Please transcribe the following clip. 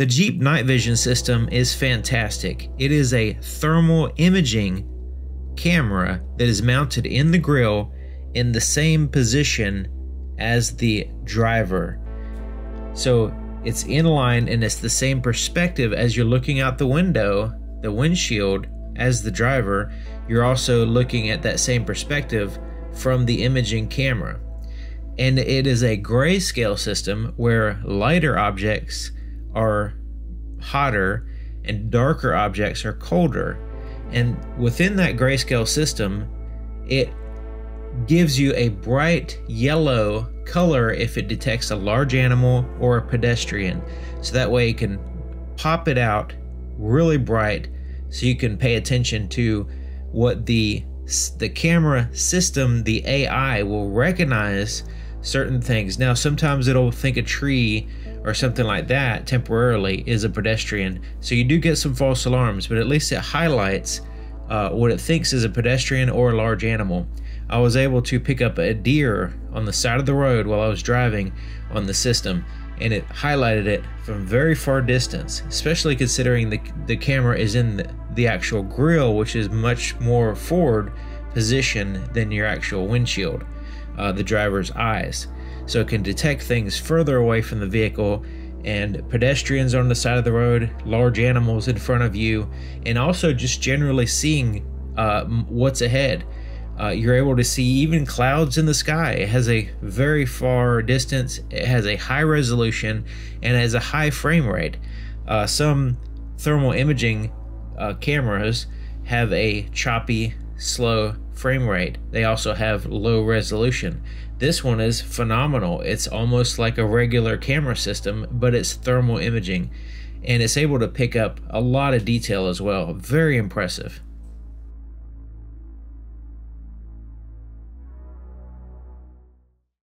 The Jeep night vision system is fantastic. It is a thermal imaging camera that is mounted in the grille in the same position as the driver. So it's in line and it's the same perspective as you're looking out the window, the windshield, as the driver. You're also looking at that same perspective from the imaging camera. And it is a grayscale system where lighter objects are hotter and darker objects are colder. And within that grayscale system, it gives you a bright yellow color if it detects a large animal or a pedestrian. So that way you can pop it out really bright so you can pay attention to what the camera system, the AI, will recognize certain things. Now, sometimes it'll think a tree or something like that temporarily is a pedestrian. So you do get some false alarms, but at least it highlights what it thinks is a pedestrian or a large animal. I was able to pick up a deer on the side of the road while I was driving on the system, and it highlighted it from very far distance, especially considering the camera is in the actual grille, which is much more forward position than your actual windshield, the driver's eyes. So it can detect things further away from the vehicle and pedestrians on the side of the road, large animals in front of you, and also just generally seeing what's ahead. You're able to see even clouds in the sky. It has a very far distance, it has a high resolution, and it has a high frame rate. Some thermal imaging cameras have a choppy, slow frame rate. They also have low resolution. This one is phenomenal. It's almost like a regular camera system, but it's thermal imaging, and it's able to pick up a lot of detail as well. Very impressive.